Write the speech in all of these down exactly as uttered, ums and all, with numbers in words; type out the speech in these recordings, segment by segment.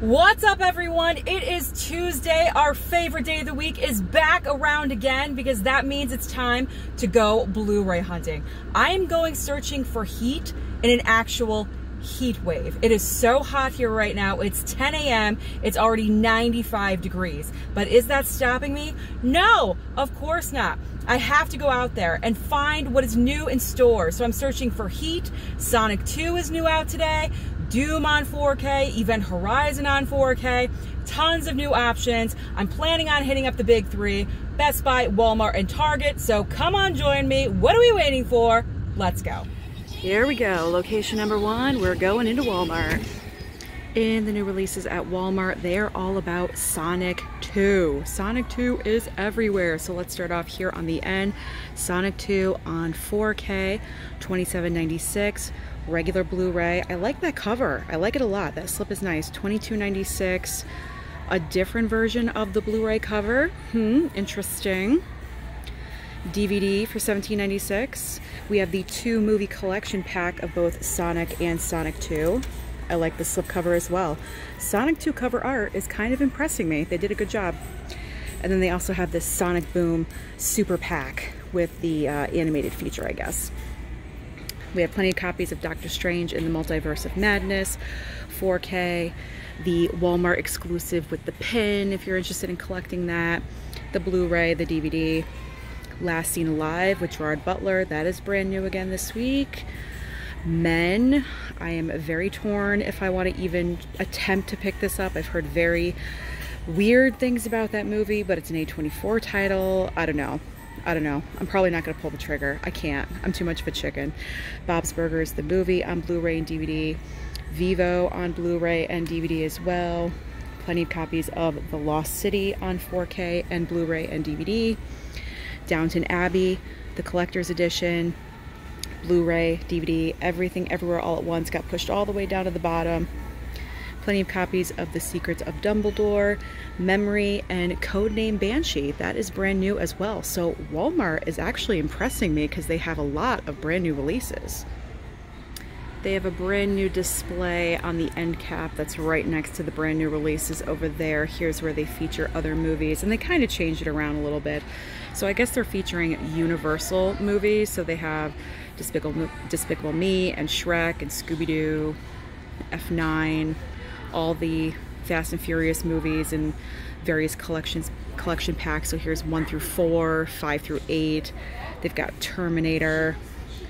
What's up, everyone? It is Tuesday. Our favorite day of the week is back around again because that means it's time to go Blu-ray hunting. I am going searching for heat in an actual heat wave. It is so hot here right now. It's ten A M It's already ninety-five degrees. But is that stopping me? No, of course not. I have to go out there and find what is new in store. So I'm searching for heat. Sonic two is new out today. Doom on four K, Event Horizon on four K, tons of new options. I'm planning on hitting up the big three, Best Buy, Walmart, and Target. So come on, join me. What are we waiting for? Let's go. Here we go, location number one. We're going into Walmart. In the new releases at Walmart, they are all about Sonic two. Sonic two is everywhere. So let's start off here on the end. Sonic two on four K, twenty-seven ninety-six. Regular Blu-ray. I like that cover. I like it a lot. That slip is nice. twenty-two ninety-six. A different version of the Blu-ray cover. Hmm, interesting. D V D for seventeen ninety-six. We have the two movie collection pack of both Sonic and Sonic two. I like the slip cover as well. Sonic two cover art is kind of impressing me. They did a good job. And then they also have this Sonic Boom super pack with the uh, animated feature, I guess. We have plenty of copies of Doctor Strange in the Multiverse of Madness, four K, the Walmart exclusive with the pin, if you're interested in collecting that, the Blu-ray, the D V D, Last Seen Alive with Gerard Butler, that is brand new again this week. Men, I am very torn if I want to even attempt to pick this up. I've heard very weird things about that movie, but it's an A twenty-four title, I don't know. I don't know. I'm probably not going to pull the trigger. I can't. I'm too much of a chicken. Bob's Burgers, the movie on Blu-ray and D V D. Vivo on Blu-ray and D V D as well. Plenty of copies of The Lost City on four K and Blu-ray and D V D. Downton Abbey, the collector's edition. Blu-ray, D V D, Everything Everywhere All at Once got pushed all the way down to the bottom. Plenty of copies of The Secrets of Dumbledore, Memory, and Codename Banshee. That is brand new as well. So Walmart is actually impressing me because they have a lot of brand new releases. They have a brand new display on the end cap that's right next to the brand new releases over there. Here's where they feature other movies, and they kind of changed it around a little bit. So I guess they're featuring Universal movies. So they have Despicable, Despicable Me and Shrek and Scooby-Doo, F nine, all the Fast and Furious movies and various collections collection packs. So here's one through four, five through eight. They've got Terminator,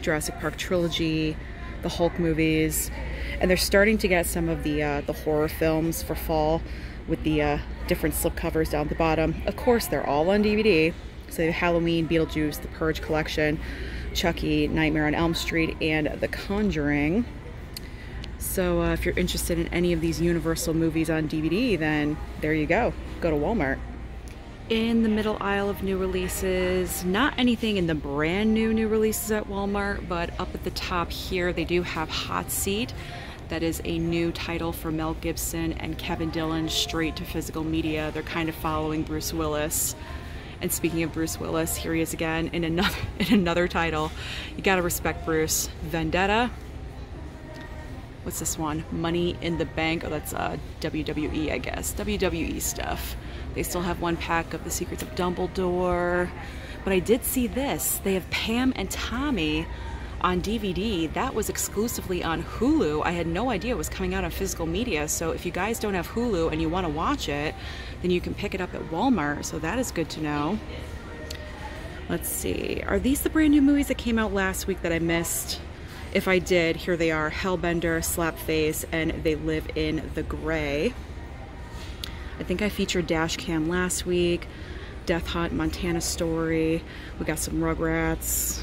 Jurassic Park trilogy, the Hulk movies, and they're starting to get some of the uh, the horror films for fall with the uh, different slipcovers down at the bottom. Of course, they're all on D V D. So Halloween, Beetlejuice, The Purge collection, Chucky, Nightmare on Elm Street, and The Conjuring. So uh, if you're interested in any of these Universal movies on D V D, then there you go. Go to Walmart. In the middle aisle of new releases, not anything in the brand new new releases at Walmart, but up at the top here, they do have Hot Seat. That is a new title for Mel Gibson and Kevin Dillon straight to physical media. They're kind of following Bruce Willis. And speaking of Bruce Willis, here he is again in another, in another title. You gotta respect Bruce. Vendetta. What's this one? Money in the Bank. Oh, that's uh, W W E, I guess. W W E stuff. They still have one pack of The Secrets of Dumbledore. But I did see this. They have Pam and Tommy on D V D. That was exclusively on Hulu. I had no idea it was coming out on physical media. So if you guys don't have Hulu and you want to watch it, then you can pick it up at Walmart. So that is good to know. Let's see. Are these the brand new movies that came out last week that I missed? If I did, here they are, Hellbender, Slapface, and They Live in the Gray. I think I featured Dashcam last week, Death Hunt, Montana Story. We got some Rugrats,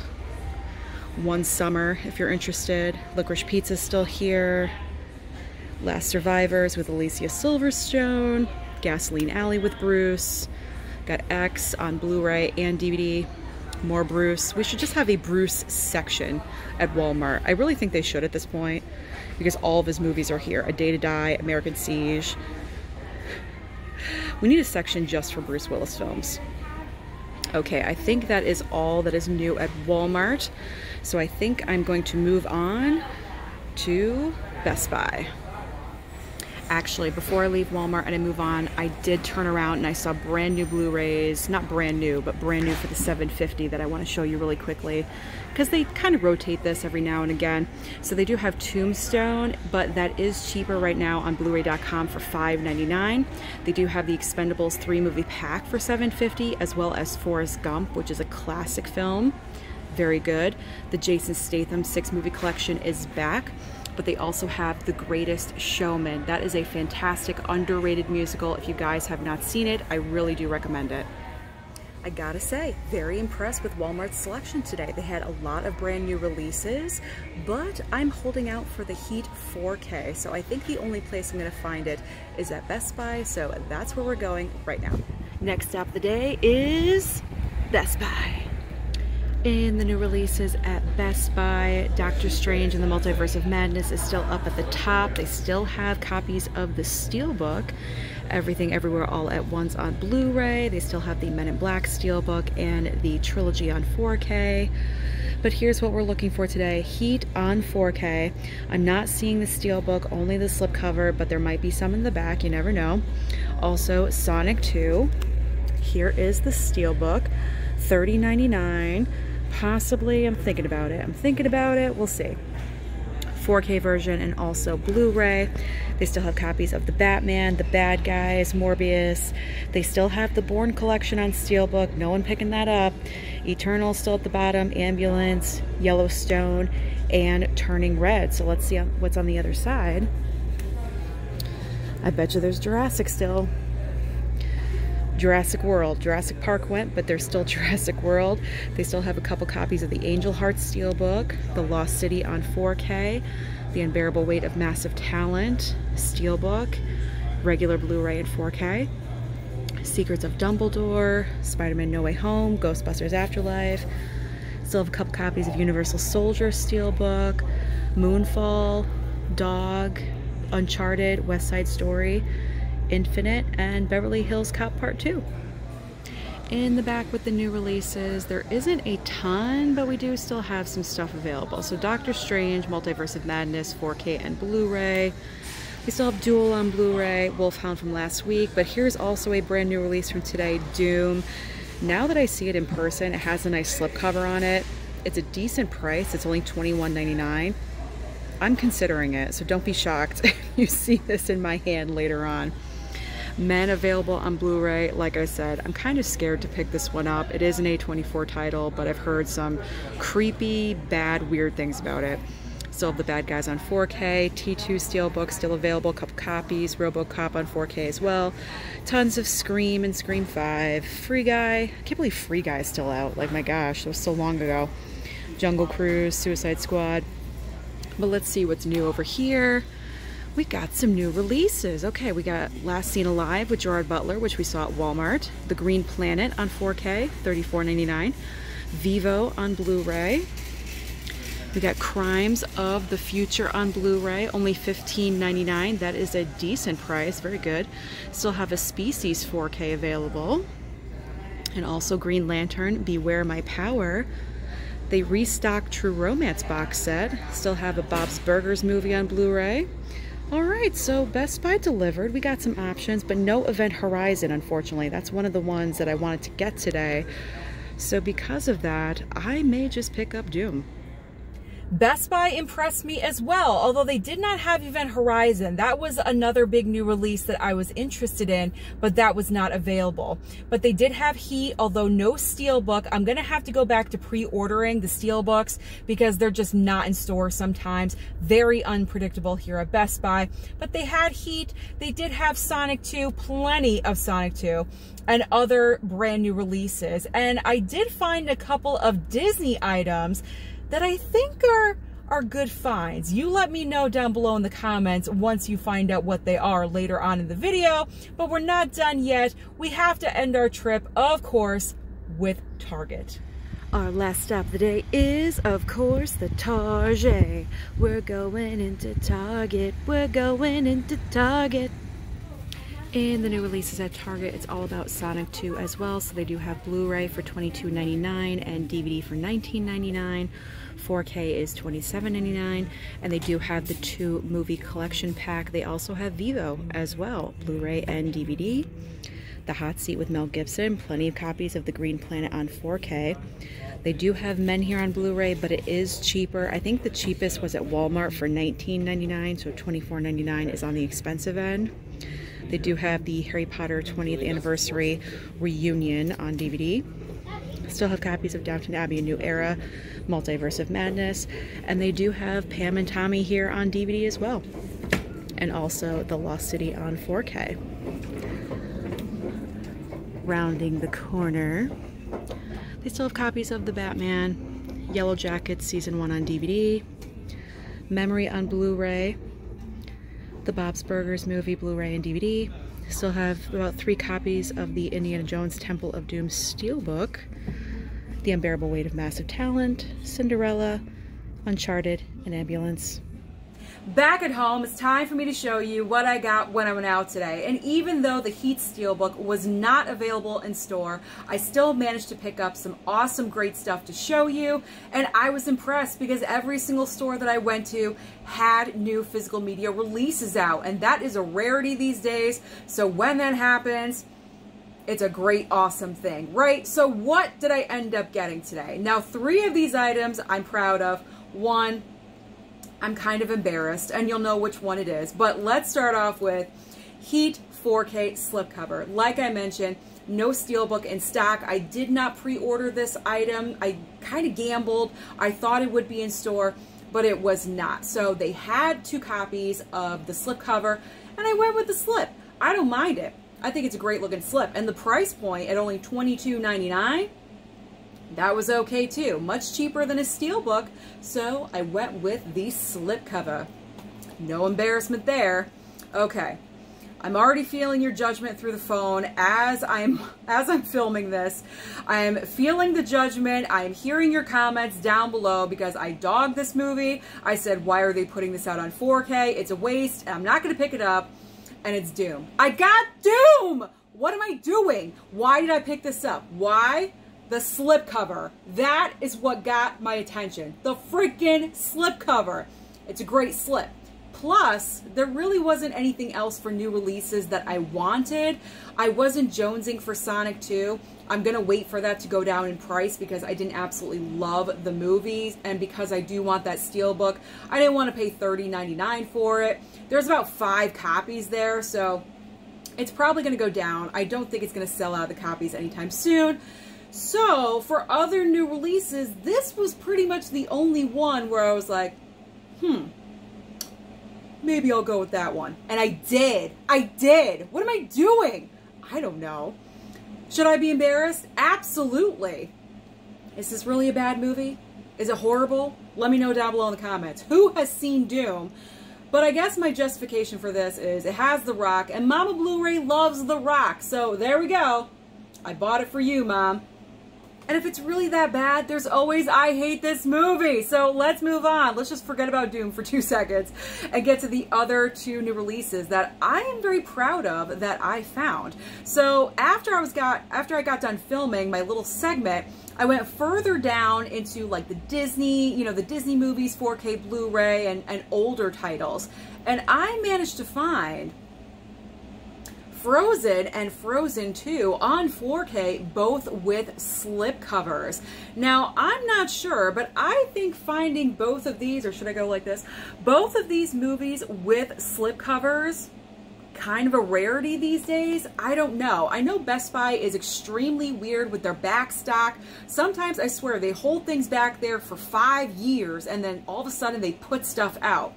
One Summer, if you're interested. Licorice Pizza's still here. Last Survivors with Alicia Silverstone, Gasoline Alley with Bruce. Got X on Blu-ray and D V D. More Bruce. We should just have a Bruce section at Walmart. I really think they should at this point because all of his movies are here. A Day to Die, American Siege. We need a section just for Bruce Willis films. Okay, I think that is all that is new at Walmart. So I think I'm going to move on to Best Buy. actually, before I leave Walmart and I move on, I did turn around and I saw brand new Blu-rays, not brand new, but brand new for the seven fifty that I want to show you really quickly, because they kind of rotate this every now and again. So they do have Tombstone, but that is cheaper right now on Blu-ray dot com for five ninety-nine. They do have the Expendables three movie pack for seven fifty, as well as Forrest Gump, which is a classic film, very good. The Jason Statham six movie collection is back. But they also have The Greatest Showman. That is a fantastic, underrated musical. If you guys have not seen it, I really do recommend it. I gotta say, very impressed with Walmart's selection today. They had a lot of brand new releases, but I'm holding out for the Heat four K. So I think the only place I'm gonna find it is at Best Buy. So that's where we're going right now. Next stop of the day is Best Buy. In the new releases at Best Buy, Doctor Strange in the Multiverse of Madness is still up at the top. They still have copies of the Steelbook, Everything Everywhere All at Once on Blu-ray. They still have the Men in Black Steelbook and the trilogy on four K. But here's what we're looking for today. Heat on four K. I'm not seeing the Steelbook, only the slipcover, but there might be some in the back, you never know. Also, Sonic two. Here is the Steelbook, thirty ninety-nine. Possibly, I'm thinking about it. I'm thinking about it. We'll see. four K version and also Blu-ray. They still have copies of The Batman, The Bad Guys, Morbius. They still have the Bourne collection on Steelbook. No one picking that up. Eternal still at the bottom. Ambulance, Yellowstone, and Turning Red. So let's see what's on the other side. I bet you there's Jurassic still. Jurassic World. Jurassic Park went, but there's still Jurassic World. They still have a couple copies of the Angel Hearts Steelbook, The Lost City on four K, The Unbearable Weight of Massive Talent, Steelbook, regular Blu-ray and four K, Secrets of Dumbledore, Spider-Man No Way Home, Ghostbusters Afterlife. Still have a couple copies of Universal Soldier Steelbook, Moonfall, Dog, Uncharted, West Side Story, Infinite, and Beverly Hills Cop Part two. In the back with the new releases, there isn't a ton, but we do still have some stuff available. So Doctor Strange, Multiverse of Madness, four K and Blu-ray. We still have Duel on Blu-ray, Wolfhound from last week, but here's also a brand new release from today, Doom. Now that I see it in person, it has a nice slipcover on it. It's a decent price, it's only twenty-one ninety-nine. I'm considering it, so don't be shocked if you see this in my hand later on. Men available on Blu-ray. Like I said, I'm kind of scared to pick this one up. It is an A twenty-four title, but I've heard some creepy, bad, weird things about it. Still have The Bad Guys on four K, T two Steelbook still available, a couple copies, RoboCop on four K as well. Tons of Scream and Scream five. Free Guy. I can't believe Free Guy is still out. Like, my gosh, that was so long ago. Jungle Cruise, Suicide Squad. But let's see what's new over here. We got some new releases. Okay, we got Last Seen Alive with Gerard Butler, which we saw at Walmart. The Green Planet on four K, thirty-four ninety-nine. Vivo on Blu-ray. We got Crimes of the Future on Blu-ray, only fifteen ninety-nine. That is a decent price, very good. Still have a Species four K available. And also Green Lantern, Beware My Power. They restocked True Romance box set. Still have a Bob's Burgers movie on Blu-ray. All right, so Best Buy delivered. We got some options, but no Event Horizon, unfortunately. That's one of the ones that I wanted to get today. So because of that, I may just pick up Doom. Best Buy impressed me as well, although they did not have Event Horizon. That was another big new release that I was interested in, but that was not available. But they did have Heat, although no Steelbook. I'm going to have to go back to pre-ordering the Steelbooks because they're just not in store sometimes. Very unpredictable here at Best Buy. But they had Heat. They did have Sonic two, plenty of Sonic two, and other brand new releases. And I did find a couple of Disney items that I think are are good finds. You let me know down below in the comments once you find out what they are later on in the video, but we're not done yet. We have to end our trip, of course, with Target. Our last stop of the day is, of course, the Target. We're going into Target, we're going into Target. And the new releases at Target, it's all about Sonic two as well. So they do have Blu-ray for twenty-two ninety-nine and D V D for nineteen ninety-nine. four K is twenty-seven ninety-nine. And they do have the two movie collection pack. They also have Vivo as well, Blu-ray and D V D. The Hot Seat with Mel Gibson, plenty of copies of The Green Planet on four K. They do have Men here on Blu-ray, but it is cheaper. I think the cheapest was at Walmart for nineteen ninety-nine, so twenty-four ninety-nine is on the expensive end. They do have the Harry Potter twentieth Anniversary Reunion on D V D. Still have copies of Downton Abbey, A New Era, Multiverse of Madness, and they do have Pam and Tommy here on D V D as well. And also The Lost City on four K. Rounding the corner, they still have copies of The Batman, Yellow Jackets Season one on D V D, Memory on Blu-ray, the Bob's Burgers movie Blu-ray and D V D. Still have about three copies of the Indiana Jones Temple of Doom Steelbook, The Unbearable Weight of Massive Talent, Cinderella, Uncharted, and Ambulance. Back at home, it's time for me to show you what I got when I went out today. And even though the Heat Steelbook was not available in store, I still managed to pick up some awesome, great stuff to show you. And I was impressed because every single store that I went to had new physical media releases out. And that is a rarity these days. So when that happens, it's a great, awesome thing, right? So what did I end up getting today? Now, three of these items I'm proud of. One, I'm kind of embarrassed, and you'll know which one it is. But let's start off with Heat four K slipcover. Like I mentioned, no Steelbook in stock. I did not pre-order this item. I kind of gambled. I thought it would be in store, but it was not. So they had two copies of the slipcover, and I went with the slip. I don't mind it. I think it's a great looking slip. And the price point at only twenty-two ninety-nine, that was okay too, much cheaper than a Steelbook, so I went with the slipcover. No embarrassment there. Okay, I'm already feeling your judgment through the phone as I'm as I'm filming this. I am feeling the judgment. I am hearing your comments down below because I dogged this movie. I said, why are they putting this out on four K? It's a waste. I'm not going to pick it up, and it's Doom. I got Doom! What am I doing? Why did I pick this up? Why? The slipcover. That is what got my attention. The freaking slipcover. It's a great slip. Plus, there really wasn't anything else for new releases that I wanted. I wasn't jonesing for Sonic two. I'm going to wait for that to go down in price because I didn't absolutely love the movies. And because I do want that Steelbook, I didn't want to pay thirty ninety-nine for it. There's about five copies there, so it's probably going to go down. I don't think it's going to sell out the copies anytime soon. So for other new releases, this was pretty much the only one where I was like, hmm, maybe I'll go with that one. And I did. I did. What am I doing? I don't know. Should I be embarrassed? Absolutely. Is this really a bad movie? Is it horrible? Let me know down below in the comments. Who has seen Doom? But I guess my justification for this is it has The Rock, and Mama Blu-ray loves The Rock. So there we go. I bought it for you, Mom. And if it's really that bad, there's always I hate this movie. So let's move on. Let's just forget about Doom for two seconds and get to the other two new releases that I am very proud of that I found. So after I was got after I got done filming my little segment, I went further down into like the Disney, you know, the Disney movies, four K Blu-ray and, and older titles. And I managed to find Frozen and Frozen two on four K, both with slip covers. Now, I'm not sure, but I think finding both of these, or should I go like this? Both of these movies with slip covers, kind of a rarity these days. I don't know. I know Best Buy is extremely weird with their back stock. Sometimes, I swear, they hold things back there for five years, and then all of a sudden they put stuff out.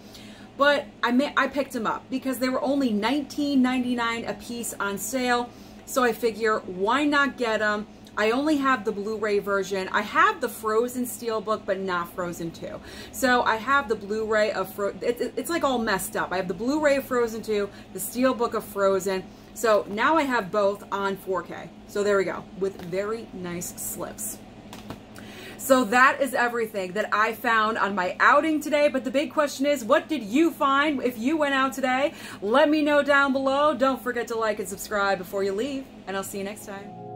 But I may, I picked them up because they were only nineteen ninety-nine a piece on sale. So I figure, why not get them? I only have the Blu-ray version. I have the Frozen Steelbook, but not Frozen two. So I have the Blu-ray of Frozen. It, it, it's like all messed up. I have the Blu-ray of Frozen two, the Steelbook of Frozen. So now I have both on four K. So there we go, with very nice slips. So that is everything that I found on my outing today. But the big question is, what did you find if you went out today? Let me know down below. Don't forget to like and subscribe before you leave, and I'll see you next time.